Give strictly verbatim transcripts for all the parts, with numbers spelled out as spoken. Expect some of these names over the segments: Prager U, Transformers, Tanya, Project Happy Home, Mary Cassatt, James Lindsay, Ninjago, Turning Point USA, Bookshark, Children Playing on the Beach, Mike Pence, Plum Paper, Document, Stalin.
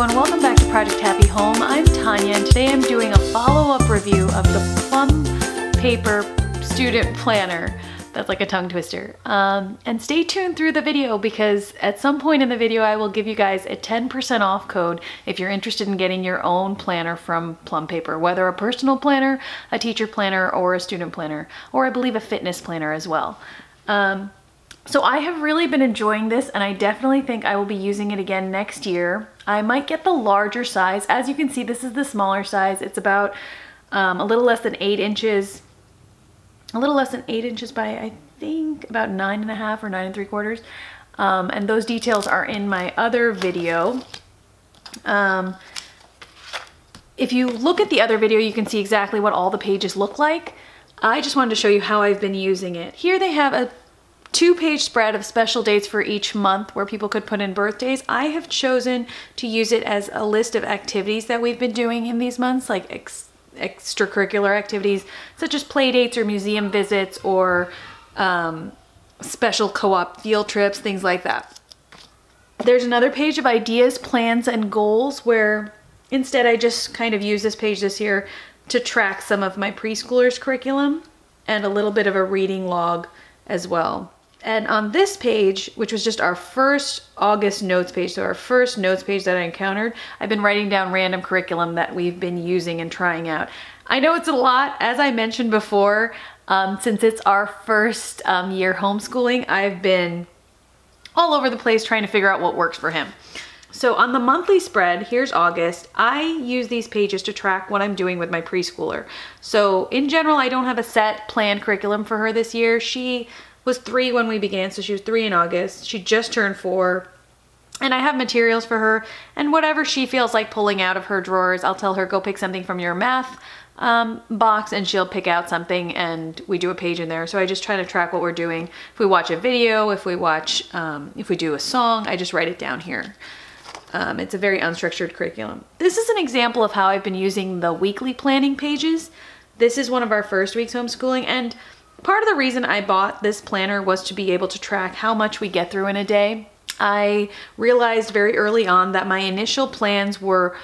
everyone, welcome back to Project Happy Home. I'm Tanya and today I'm doing a follow-up review of the Plum Paper Student Planner. That's like a tongue twister. Um, and stay tuned through the video because at some point in the video I will give you guys a ten percent off code if you're interested in getting your own planner from Plum Paper, whether a personal planner, a teacher planner, or a student planner, or I believe a fitness planner as well. Um, So I have really been enjoying this and I definitely think I will be using it again next year. I might get the larger size. As you can see, this is the smaller size. It's about um, a little less than eight inches, a little less than eight inches by, I think, about nine and a half or nine and three quarters. Um, and those details are in my other video. Um, if you look at the other video, you can see exactly what all the pages look like. I just wanted to show you how I've been using it. Here they have a two-page spread of special dates for each month where people could put in birthdays. I have chosen to use it as a list of activities that we've been doing in these months, like ex extracurricular activities such as play dates or museum visits or um, special co-op field trips, things like that. There's another page of ideas, plans, and goals where instead I just kind of use this page this year to track some of my preschoolers' curriculum and a little bit of a reading log as well. And on this page, which was just our first August notes page, so our first notes page that I encountered, I've been writing down random curriculum that we've been using and trying out. I know it's a lot. As I mentioned before, um, since it's our first um, year homeschooling, I've been all over the place trying to figure out what works for him. So on the monthly spread, here's August, I use these pages to track what I'm doing with my preschooler. So in general, I don't have a set planned curriculum for her this year. She was three when we began, so she was three in August. She just turned four. And I have materials for her, and whatever she feels like pulling out of her drawers, I'll tell her, go pick something from your math um, box, and she'll pick out something, and we do a page in there. So I just try to track what we're doing. If we watch a video, if we watch, um, if we do a song, I just write it down here. Um, it's a very unstructured curriculum. This is an example of how I've been using the weekly planning pages. This is one of our first weeks homeschooling, and part of the reason I bought this planner was to be able to track how much we get through in a day. I realized very early on that my initial plans were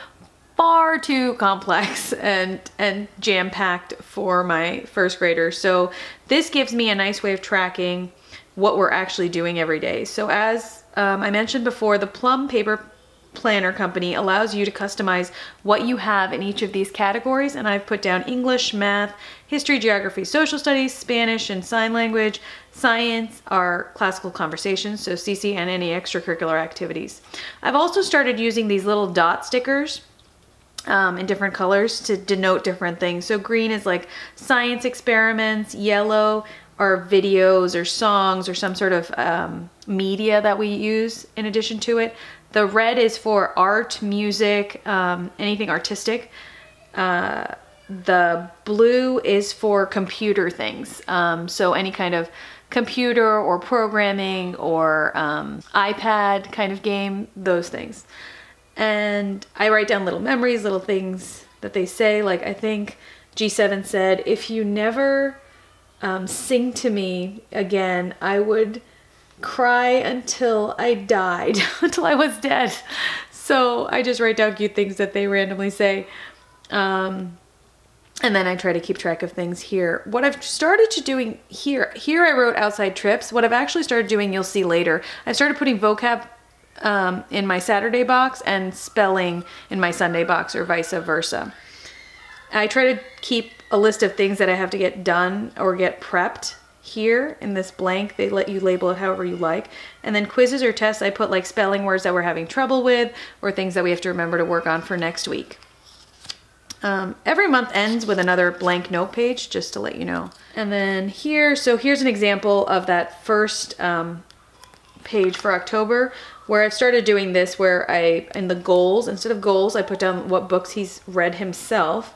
far too complex and, and jam-packed for my first grader. So this gives me a nice way of tracking what we're actually doing every day. So as um, I mentioned before, the Plum Paper Planner company allows you to customize what you have in each of these categories, and I've put down English, math, history, geography, social studies, Spanish and sign language, science, our classical conversations, so C C, and any extracurricular activities. I've also started using these little dot stickers um, in different colors to denote different things. So green is like science experiments, yellow are videos or songs or some sort of um, media that we use in addition to it. The red is for art, music, um, anything artistic. Uh, the blue is for computer things. Um, so any kind of computer or programming or um, iPad kind of game, those things. And I write down little memories, little things that they say. Like I think G seven said, if you never um, sing to me again, I would cry until I died, until I was dead. So I just write down cute things that they randomly say. Um, and then I try to keep track of things here. What I've started to doing here, here I wrote outside trips. What I've actually started doing, you'll see later, I've started putting vocab um, in my Saturday box and spelling in my Sunday box or vice versa. I try to keep a list of things that I have to get done or get prepped. Here in this blank, they let you label it however you like. And then quizzes or tests, I put like spelling words that we're having trouble with or things that we have to remember to work on for next week. Um, every month ends with another blank note page, just to let you know. And then here, so here's an example of that first um, page for October, where I've started doing this, where I, in the goals, instead of goals, I put down what books he's read himself.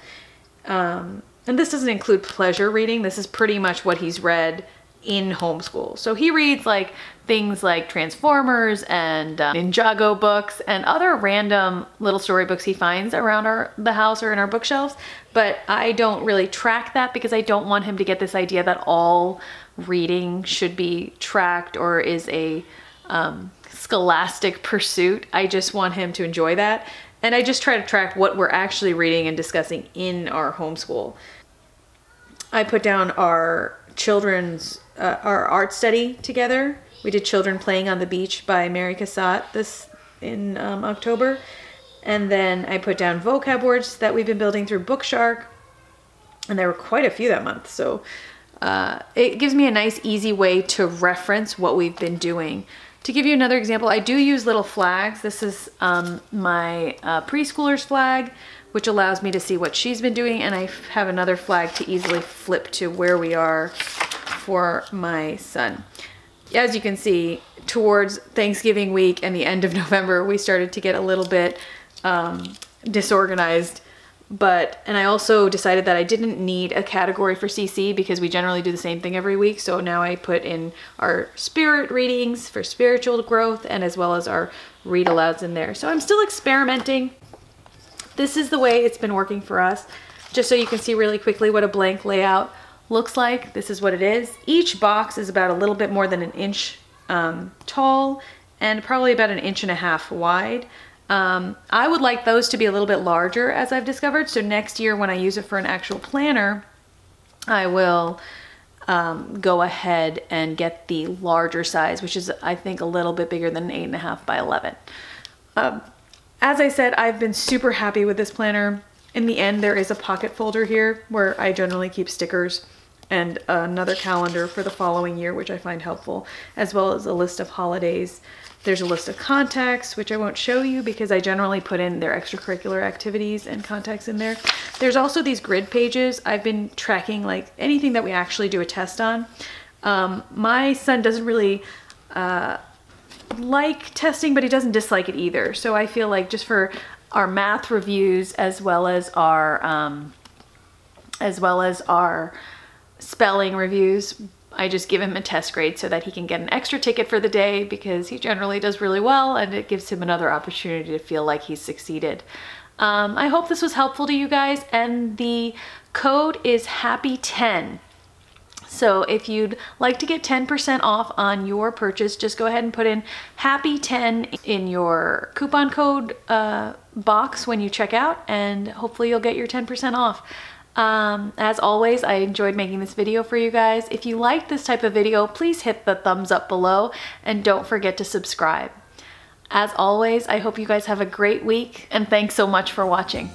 Um, And this doesn't include pleasure reading. This is pretty much what he's read in homeschool. So he reads like things like Transformers and um, Ninjago books and other random little storybooks he finds around our the house or in our bookshelves. But I don't really track that because I don't want him to get this idea that all reading should be tracked or is a um, scholastic pursuit. I just want him to enjoy that. And I just try to track what we're actually reading and discussing in our homeschool. I put down our children's, uh, our art study together. We did Children Playing on the Beach by Mary Cassatt this in um, October. And then I put down vocab words that we've been building through Bookshark. And there were quite a few that month. So uh, it gives me a nice easy way to reference what we've been doing. To give you another example, I do use little flags. This is um, my uh, preschooler's flag, which allows me to see what she's been doing. And I have another flag to easily flip to where we are for my son. As you can see, towards Thanksgiving week and the end of November, we started to get a little bit um, disorganized. But, and I also decided that I didn't need a category for C C because we generally do the same thing every week. So now I put in our spirit readings for spiritual growth and as well as our read alouds in there. So I'm still experimenting. This is the way it's been working for us. Just so you can see really quickly what a blank layout looks like. This is what it is. Each box is about a little bit more than an inch um, tall and probably about an inch and a half wide. Um, I would like those to be a little bit larger, as I've discovered. So next year when I use it for an actual planner, I will um, go ahead and get the larger size, which is, I think, a little bit bigger than eight and a half by eleven. Um, as I said, I've been super happy with this planner. In the end, there is a pocket folder here where I generally keep stickers and another calendar for the following year, which I find helpful, as well as a list of holidays. There's a list of contacts, which I won't show you because I generally put in their extracurricular activities and contacts in there. There's also these grid pages. I've been tracking like anything that we actually do a test on. Um, my son doesn't really uh, like testing, but he doesn't dislike it either. So I feel like just for our math reviews, as well as our, um, as well as our spelling reviews, I just give him a test grade so that he can get an extra ticket for the day because he generally does really well and it gives him another opportunity to feel like he's succeeded. Um, I hope this was helpful to you guys, and the code is happy ten. So if you'd like to get ten percent off on your purchase, just go ahead and put in happy ten in your coupon code uh, box when you check out, and hopefully you'll get your ten percent off. Um, as always, I enjoyed making this video for you guys. If you liked this type of video, please hit the thumbs up below and don't forget to subscribe. As always, I hope you guys have a great week, and thanks so much for watching.